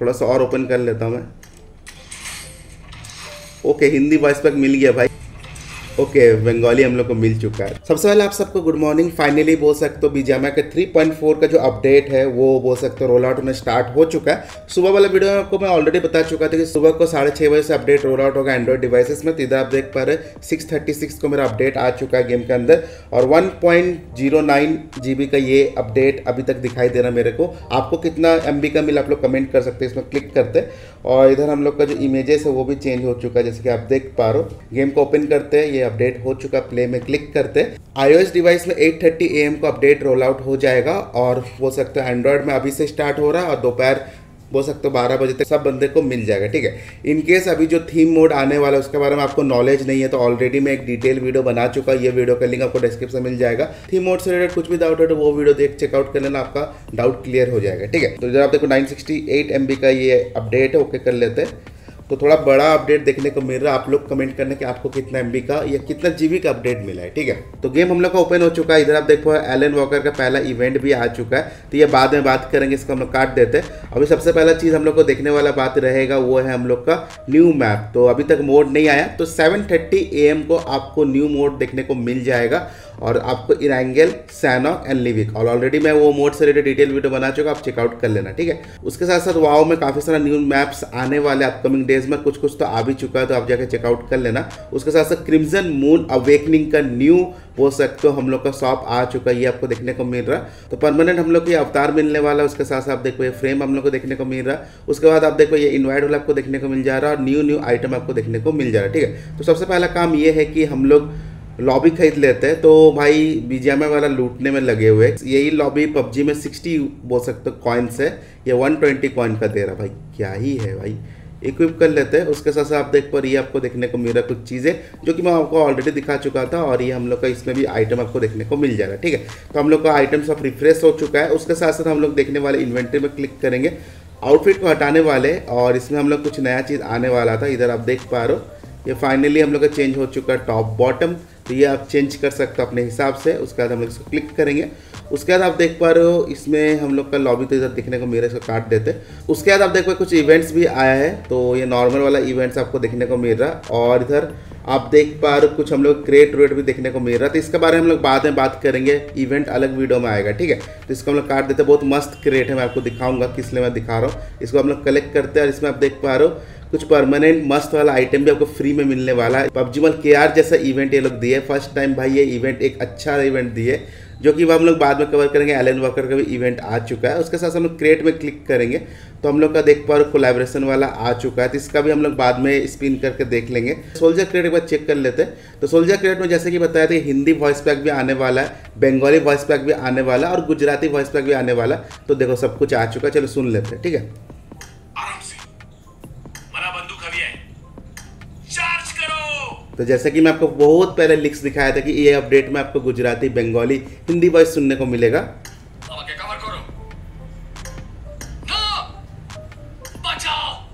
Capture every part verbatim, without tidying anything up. थोड़ा सा और ओपन कर लेता हूँ मैं। ओके, हिंदी वॉइस पैक मिल गया भाई। ओके okay, बंगाली हम लोग को मिल चुका है। सबसे पहले आप सबको गुड मॉर्निंग। फाइनली बोल सकते हो बीजीएमआई के थ्री पॉइंट फोर का जो अपडेट है वो बोल सकते हो रोल आउट में स्टार्ट हो चुका है। सुबह वाला वीडियो में आपको मैं ऑलरेडी बता चुका था कि सुबह को साढ़े छः बजे से अपडेट रोल आउट होगा एंड्रॉइड डिवाइसेस में। इधर आप देख पा रहे सिक्स थर्टी सिक्स को मेरा अपडेट आ चुका है गेम के अंदर, और one point zero nine GB बी का ये अपडेट अभी तक दिखाई दे रहा मेरे को। आपको कितना एम बी का मिला आप लोग कमेंट कर सकते हैं, इसमें क्लिक करते। और इधर हम लोग का जो इमेजेस है वो भी चेंज हो चुका है, जैसे कि आप देख पा रहे हो। गेम को ओपन करते हैं, ये अपडेट हो चुका। प्ले में क्लिक करते, आईओएस डिवाइस में एट थर्टी ए एम को अपडेट रोल आउट हो जाएगा, और बोल सकते हो एंड्रॉयड में अभी से स्टार्ट हो रहा है और दोपहर बोल सकते हो बारह बजे तक सब बंदे को मिल जाएगा। ठीक है, इनकेस अभी जो थीम मोड आने वाला है उसके बारे में आपको नॉलेज नहीं है तो ऑलरेडी मैं एक डिटेल वीडियो बना चुका हूँ, ये वीडियो का लिंक आपको डिस्क्रिप्शन मिल जाएगा। थीम मोड से रिलेटेड कुछ भी डाउट है तो वो वीडियो देख चेकआउट कर लेना, आपका डाउट क्लियर हो जाएगा। ठीक है, तो जब आप देखो नाइन सिक्सटी एट एम बी का ये अपडेट है। ओके कर लेते हैं, तो थोड़ा बड़ा अपडेट देखने को मिल रहा है। आप लोग कमेंट करना कि आपको कितना एमबी का या कितना जीबी का अपडेट मिला है। ठीक है, तो गेम हम लोग का ओपन हो चुका है। इधर आप देखो एलन वॉकर का पहला इवेंट भी आ चुका है, तो ये बाद में बात करेंगे, इसको हम लोग काट देते हैं। अभी सबसे पहला चीज़ हम लोग को देखने वाला बात रहेगा वो है हम लोग का न्यू मैप। तो अभी तक मोड नहीं आया, तो सेवन थर्टी ए एम को आपको न्यू मोड देखने को मिल जाएगा, और आपको इरांगेल, सैनो एंड लिविक, और ऑलरेडी मैं वो मोड से रिलेटेड डिटेल वीडियो बना चुका, आप चेकआउट कर लेना। ठीक है, उसके साथ साथ वाओ में काफ़ी सारा न्यू मैप्स आने वाले अपकमिंग डेज में, कुछ कुछ तो आ भी चुका है, तो आप जाकर चेकआउट कर लेना। उसके साथ साथ क्रिम्सन मून अवेकनिंग का न्यू बोल सकते हो हम लोग का शॉप आ चुका है, ये आपको देखने को मिल रहा है। तो परमानेंट हम लोग को ये अवतार मिलने वाला है, उसके साथ साथ आप देखो ये फ्रेम हम लोग को देखने को मिल रहा है। उसके बाद आप देखो ये इन्वाइट वाला आपको देखने को मिल जा रहा है, और न्यू न्यू आइटम आपको देखने को मिल जा रहा है। ठीक है, तो सबसे पहला काम ये है कि हम लोग लॉबी खरीद लेते हैं। तो भाई बीजीएमआई वाला लूटने में लगे हुए, यही लॉबी पबजी में सिक्सटी बोल सकते हो कॉइन्स है, ये वन ट्वेंटी कॉइन का दे रहा भाई, क्या ही है भाई। इक्विप कर लेते हैं, उसके साथ साथ आप देख पा रहे आपको देखने को मिल रहा कुछ चीज़ें जो कि मैं आपको ऑलरेडी दिखा चुका था, और ये हम लोग का इसमें भी आइटम आपको देखने को मिल जाएगा। ठीक है, तो हम लोग का आइटम सब रिफ्रेश हो चुका है। उसके साथ साथ हम लोग देखने वाले इन्वेंट्री में क्लिक करेंगे, आउटफिट को हटाने वाले, और इसमें हम लोग कुछ नया चीज़ आने वाला था। इधर आप देख पा रहे हो ये फाइनली हम लोग का चेंज हो चुका है टॉप बॉटम, तो ये आप चेंज कर सकते हो अपने हिसाब से। उसके बाद हम लोग इसको क्लिक करेंगे, उसके बाद आप देख पा रहे हो इसमें हम लोग का लॉबी तो इधर देखने को मेरे से काट देते। उसके बाद आप देख पा कुछ इवेंट्स भी आया है, तो ये नॉर्मल वाला इवेंट्स आपको देखने को मिल रहा, और इधर आप देख पा रहे हो कुछ हम लोग क्रेट रेट भी देखने को मिल रहा, तो इसके बारे में हम लोग बाद में बात करेंगे, इवेंट अलग वीडियो में आएगा। ठीक है, तो इसको हम लोग काट देते। बहुत मस्त क्रेट है, मैं आपको दिखाऊंगा किस लिए मैं दिखा रहा हूँ। इसको हम लोग कलेक्ट करते हैं, और इसमें आप देख पा रहे हो कुछ परमानेंट मस्त वाला आइटम भी आपको फ्री में मिलने वाला है। पबजी मॉल के आर जैसा इवेंट ये लोग दिए, फर्स्ट टाइम भाई ये इवेंट एक अच्छा इवेंट दिए, जो कि हम लोग बाद में कवर करेंगे। एलन वॉकर का भी इवेंट आ चुका है। उसके साथ हम लोग क्रिएट में क्लिक करेंगे, तो हम लोग का देख पा रहे कोलैबोरेशन वाला आ चुका है, तो इसका भी हम लोग बाद में स्पिन करके देख लेंगे। सोल्जर क्रिएट एक बार चेक कर लेते हैं। तो सोल्जर क्रिएट में जैसे कि बताया था हिंदी वॉइस पैक भी आने वाला है, बंगाली वॉइस पैक भी आने वाला, और गुजराती वॉइस पैक भी आने वाला। तो देखो सब कुछ आ चुका है, चलो सुन लेते हैं। ठीक है, तो जैसे कि मैं आपको बहुत पहले लिंक्स दिखाया था कि ये अपडेट में आपको गुजराती, बंगाली, हिंदी वॉइस सुनने को मिलेगा।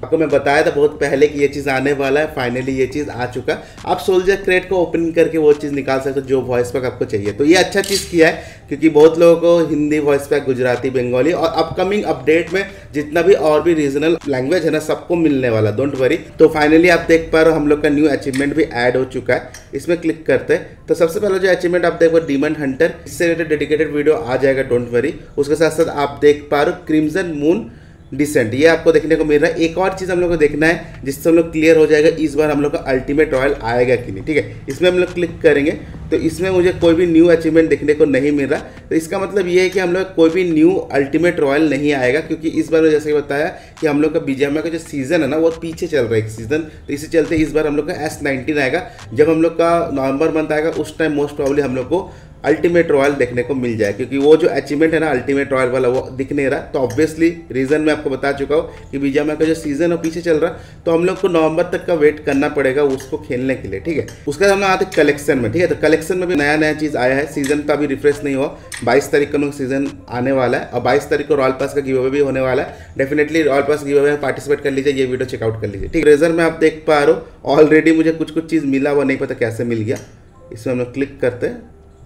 आपको मैं बताया था बहुत पहले कि ये चीज़ आने वाला है, फाइनली ये चीज़ आ चुका। आप सोल्जर क्रेट को ओपन करके वो चीज़ निकाल सकते हो जो वॉइस पैक आपको चाहिए, तो ये अच्छा चीज़ किया है, क्योंकि बहुत लोगों को हिंदी वॉइस पैक, गुजराती, बंगाली और अपकमिंग अपडेट में जितना भी और भी रीजनल लैंग्वेज है ना सबको मिलने वाला, डोंट वरी। तो फाइनली आप देख पा रहे हो हम लोग का न्यू अचीवमेंट भी ऐड हो चुका है, इसमें क्लिक करते हैं। तो सबसे पहला जो अचीवमेंट आप देखो डिमन हंटर, इससे रिलेटेड डेडिकेटेड वीडियो आ जाएगा, डोंट वरी। उसके साथ साथ आप देख पा रहे हो क्रिम्सन मून डिसेंट, ये आपको देखने को मिल रहा है। एक और चीज़ हम लोग को देखना है जिससे हम लोग क्लियर हो जाएगा इस बार हम लोग का अल्टीमेट रॉयल आएगा कि नहीं। ठीक है, इसमें हम लोग क्लिक करेंगे, तो इसमें मुझे कोई भी न्यू अचीवमेंट देखने को नहीं मिल रहा, तो इसका मतलब ये है कि हम लोग कोई भी न्यू अल्टीमेट रॉयल नहीं आएगा, क्योंकि इस बार जैसे कि बताया कि हम लोग का बीजीएमआई का जो सीज़न है ना वो पीछे चल रहा है एक सीज़न, तो इसी चलते इस बार हम लोग का एस नाइनटीन आएगा। जब हम लोग का नवंबर मंथ आएगा उस टाइम मोस्ट प्रॉब्ली हम लोग को अल्टीमेट रॉयल देखने को मिल जाए, क्योंकि वो जो अचीवमेंट है ना अल्टीमेट रॉयल वाला वो दिख नहीं रहा। तो ऑब्वियसली रीज़न मैं आपको बता चुका हूँ कि बीजीएमआई का जो सीज़न है पीछे चल रहा, तो हम लोग को नवंबर तक का वेट करना पड़ेगा उसको खेलने के लिए। ठीक है, उसके बाद हम लोग आते हैं कलेक्शन में। ठीक है, तो कलेक्शन में भी नया नया चीज़ आया है, सीज़न तो अभी रिफ्रेश नहीं हुआ। बाईस तारीख को सीज़न आने वाला है, और बाईस तारीख को रॉयल पास का गिव अवे भी होने वाला है। Definitely royal pass give away में पार्टिसिपेट कर लीजिए, ये वीडियो चेकआउट कर लीजिए। ठीक है, ट्रेजर में आप देख पा रहे हो ऑलरेडी मुझे कुछ कुछ चीज़ मिला, वो नहीं पता कैसे मिल गया। इसमें हम लोग क्लिक करते हैं,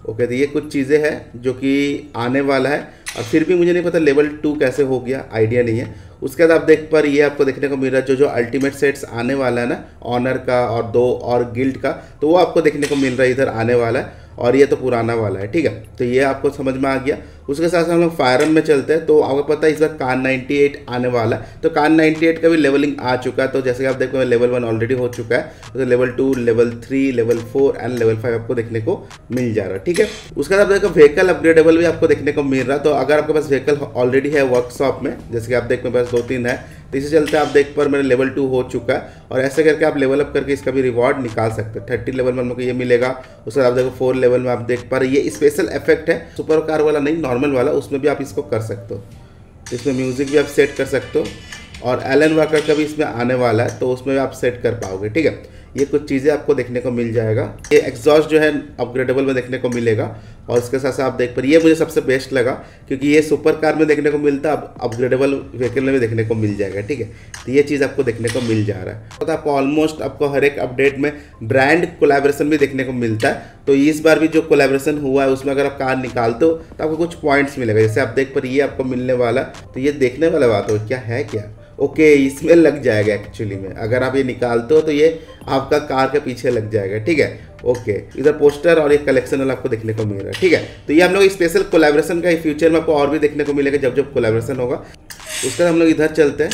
ओके तो ये कुछ चीज़ें हैं जो कि आने वाला है। और फिर भी मुझे नहीं पता लेवल टू कैसे हो गया, आइडिया नहीं है। उसके बाद आप देख पर ये आपको देखने को मिल रहा है जो जो अल्टीमेट सेट्स आने वाला है ना, ऑनर का और दो और गिल्ड का, तो वो आपको देखने को मिल रहा है इधर आने वाला है। और ये तो पुराना वाला है, ठीक है, तो ये आपको समझ में आ गया। उसके साथ साथ हम लोग फायरम में चलते हैं। तो आपको पता है इस बार कार अट्ठानवे आने वाला है, तो कार अट्ठानवे का भी लेवलिंग आ चुका है। तो जैसे कि आप देखो लेवल वन ऑलरेडी हो चुका है, तो level two, level three, level four and level five आपको देखने को मिल जा रहा है, ठीक है। उसके बाद आप देखो व्हीकल अपग्रेडेबल भी आपको देखने को मिल रहा है। तो अगर आपके पास व्हीकल ऑलरेडी है वर्कशॉप में, जैसे कि आप देख मेरे पास दो तीन है, तो इसी चलते आप देख पर मेरे लेवल टू हो चुका है। और ऐसे करके आप लेवल अप करके इसका भी रिवॉर्ड निकाल सकते हैं। थर्टी लेवल में हमको ये मिलेगा। उसके बाद आप देखो फोर लेवल में आप देख पा रहे ये स्पेशल इफेक्ट है, सुपर कार वाला नहीं, नॉर्मल वाला, उसमें भी आप इसको कर सकते हो। इसमें म्यूज़िक भी आप सेट कर सकते हो और एलन वॉकर का भी इसमें आने वाला है, तो उसमें भी आप सेट कर पाओगे, ठीक है। ये कुछ चीज़ें आपको देखने को मिल जाएगा। ये एग्जॉस्ट जो है अपग्रेडेबल में देखने को मिलेगा। और इसके साथ साथ आप देख पर ये मुझे सबसे बेस्ट लगा क्योंकि ये सुपर कार में देखने को मिलता है, अब अपग्रेडेबल व्हीकल में भी देखने को मिल जाएगा, ठीक है। तो ये चीज़ आपको देखने को मिल जा रहा है। तो आपको ऑलमोस्ट आपको हर एक अपडेट में ब्रांड कोलैबोरेशन भी देखने को मिलता है। तो इस बार भी जो कोलैबोरेशन हुआ है उसमें अगर आप कार निकालते हो तो आपको कुछ पॉइंट्स मिलेगा। जैसे आप देख पर ये आपको मिलने वाला, तो ये देखने वाला बात हो क्या है क्या, ओके okay, इसमें लग जाएगा एक्चुअली में। अगर आप ये निकालते हो तो ये आपका कार के पीछे लग जाएगा, ठीक है। ओके okay, इधर पोस्टर और एक कलेक्शन वाला आपको देखने को मिल रहा है, ठीक है। तो ये हम लोग स्पेशल कोलैबोरेशन का फ्यूचर में आपको और भी देखने को मिलेगा जब जब कोलैबोरेशन होगा। उसके बाद हम लोग इधर चलते हैं।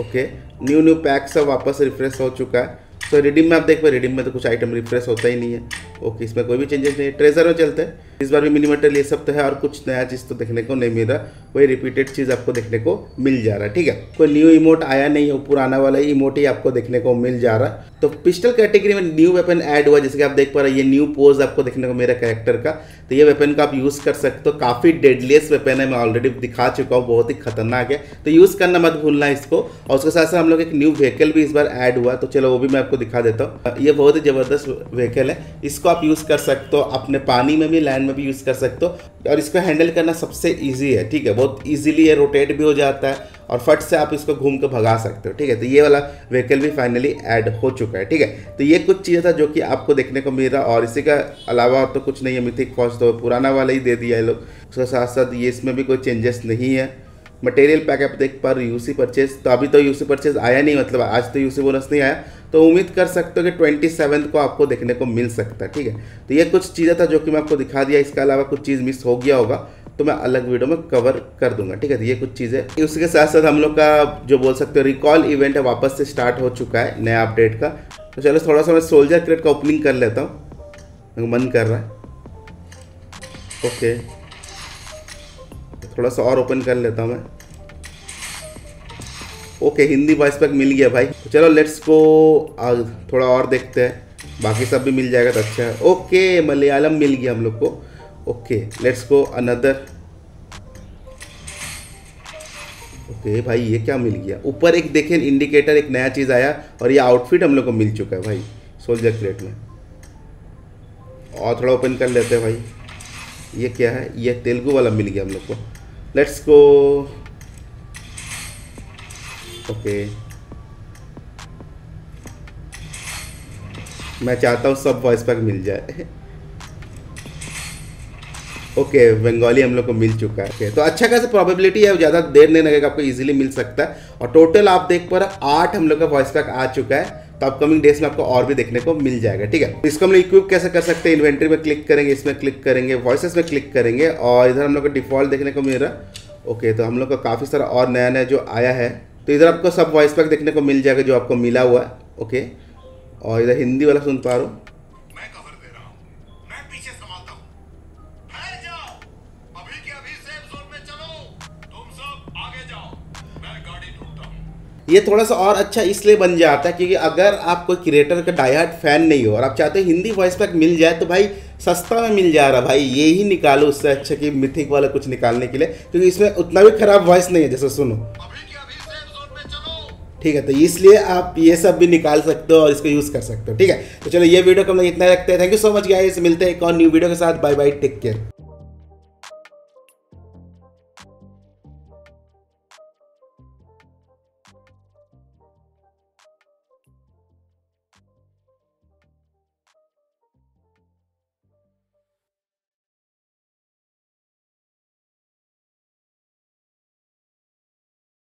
Okay okay, new new pack सब वापस रिफ्रेश हो चुका है। तो रिडीम में आप देख पाए, रिडीम में तो कुछ आइटम रिफ्रेश होता ही नहीं है। ओके इसमें कोई भी चेंजेस नहीं है। ट्रेजर में चलते हैं, इस बार भी मिनीमेटल ये सब तो है और कुछ नया चीज़ तो देखने को नहीं मिल रहा, वही रिपीटेड चीज़ आपको देखने को मिल जा रहा है, ठीक है। कोई न्यू इमोट आया नहीं है, पुराना वाला इमोट ही आपको देखने को मिल जा रहा है। तो पिस्टल कैटेगरी में न्यू वेपन ऐड हुआ, जैसे कि आप देख पा रहे ये न्यू पोज आपको देखने को मेरा कैरेक्टर का। तो ये वेपन का आप यूज़ कर सकते हो, काफ़ी डेडलीस्ट वेपन है, मैं ऑलरेडी दिखा चुका हूँ, बहुत ही खतरनाक है। तो यूज़ करना मत भूलना इसको। और उसके साथ साथ हम लोग एक न्यू व्हीकल भी इस बार ऐड हुआ, तो चलो वो भी मैं दिखा देता हूँ। ये बहुत ही जबरदस्त व्हीकल है, इसको आप यूज कर सकते हो, अपने पानी में भी लैंड में भी यूज कर सकते हो। और इसको हैंडल करना सबसे इजी है, ठीक है, बहुत इजीली ये रोटेट भी हो जाता है और फट से आप इसको घूम के भगा सकते हो, ठीक है। तो ये वाला व्हीकल भी फाइनली ऐड हो चुका है, ठीक है। तो ये कुछ चीज़ था जो कि आपको देखने को मिल रहा। और इसी का अलावा तो कुछ नहीं है। मिथिक फॉर्स तो पुराना वाला ही दे दिया है लोग। उसके साथ साथ ये इसमें भी कोई चेंजेस नहीं है। मटेरियल पैक आप देख पर यूसी परचेज, तो अभी तो यूसी परचेज आया नहीं, मतलब आज तो यूसी बोनस नहीं आया, तो उम्मीद कर सकते हो कि ट्वेंटी सेवन्थ को आपको देखने को मिल सकता है, ठीक है। तो ये कुछ चीज़ें था जो कि मैं आपको दिखा दिया। इसके अलावा कुछ चीज़ मिस हो गया होगा तो मैं अलग वीडियो में कवर कर दूंगा, ठीक है। तो ये कुछ चीज़ें। उसके साथ साथ हम लोग का जो बोल सकते हो रिकॉल इवेंट है, वापस से स्टार्ट हो चुका है नया अपडेट का। तो चलो थोड़ा सा मैं सोल्जर क्रेट का ओपनिंग कर लेता हूँ, मन कर रहा है। ओके थोड़ा सा और ओपन कर लेता हूँ मैं। ओके हिंदी वॉइस पैक मिल गया भाई। तो चलो लेट्स गो, थोड़ा और देखते हैं, बाकी सब भी मिल जाएगा तो अच्छा है। ओके मलयालम मिल गया हम लोग को। Okay let's go another. Okay भाई ये क्या मिल गया, ऊपर एक देखें इंडिकेटर, एक नया चीज़ आया और ये आउटफिट हम लोग को मिल चुका है भाई सोल्जर क्रेट में। और थोड़ा ओपन कर लेते हैं भाई। ये क्या है, ये तेलुगु वाला मिल गया हम लोग को। Let's go. ओके मैं चाहता हूँ सब वॉइस पैक मिल जाए। ओके बंगाली हम लोग को मिल चुका है। okay, तो अच्छा खासा प्रोबेबिलिटी है, ज़्यादा देर नहीं लगेगा, आपको इजीली मिल सकता है। और टोटल आप देख पा रहे आठ हम लोग का वॉइस पैक आ चुका है, तो अपकमिंग डेज में आपको और भी देखने को मिल जाएगा, ठीक है। इसको हम लोग इक्विप कैसे कर सकते हैं, इन्वेंट्री में क्लिक करेंगे, इसमें क्लिक करेंगे, वॉइसेस में क्लिक करेंगे और इधर हम लोग को डिफॉल्ट देखने को मिल रहा है। ओके तो हम लोग का काफ़ी सारा और नया नया जो आया है, तो इधर आपको सब वॉइस पैक देखने को मिल जाएगा जो आपको मिला हुआ है। ओके और इधर हिंदी वाला सुन पा रहा हूँ। ये थोड़ा सा और अच्छा इसलिए बन जाता है क्योंकि अगर आप कोई क्रिएटर का डायहार्ड फैन नहीं हो और आप चाहते हो हिंदी वॉइस पैक मिल जाए, तो भाई सस्ता में मिल जा रहा भाई, ये ही निकालो, उससे अच्छा कि मिथिक वाला कुछ निकालने के लिए, क्योंकि इसमें उतना भी खराब वॉइस नहीं है। जैसे सुनो, ठीक है, तो इसलिए आप ये सब भी निकाल सकते हो और इसको यूज़ कर सकते हो, ठीक है। तो चलो ये वीडियो को हम लोग इतना रखते हैं। Thank you so much guys, मिलते हैं एक और न्यू वीडियो के साथ। Bye bye, take care.